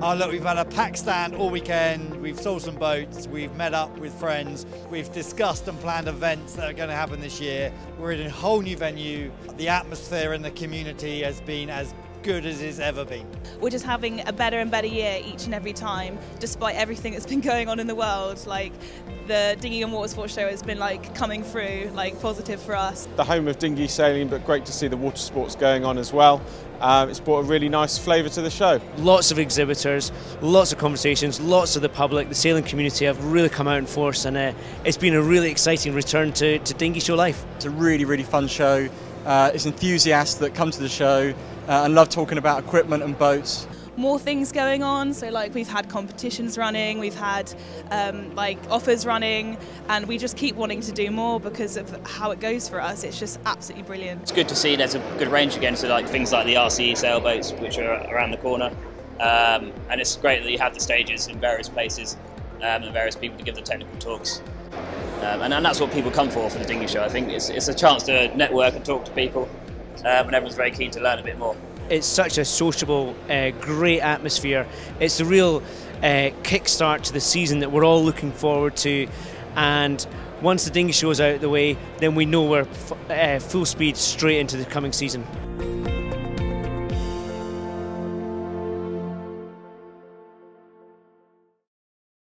Oh look, we've had a pack stand all weekend, we've sold some boats, we've met up with friends, we've discussed and planned events that are going to happen this year. We're in a whole new venue. The atmosphere in the community has been as good as it's ever been. We're just having a better and better year each and every time, despite everything that's been going on in the world. Like the Dinghy and Water Sports Show has been like coming through, like positive for us. The home of dinghy sailing, but great to see the water sports going on as well. It's brought a really nice flavour to the show. Lots of exhibitors, lots of conversations, lots of the public, the sailing community have really come out in force, and it's been a really exciting return to dinghy show life. It's a really, really fun show. It's enthusiasts that come to the show and love talking about equipment and boats. More things going on, so like we've had competitions running, we've had like offers running, and we just keep wanting to do more because of how it goes for us. It's just absolutely brilliant. It's good to see there's a good range again, so like things like the RCE sailboats, which are around the corner, and it's great that you have the stages in various places and various people to give the technical talks. And that's what people come for the dinghy show. I think it's a chance to network and talk to people, and everyone's very keen to learn a bit more. It's such a sociable, great atmosphere. It's a real kickstart to the season that we're all looking forward to, and once the dinghy show's out of the way, then we know we're full speed straight into the coming season.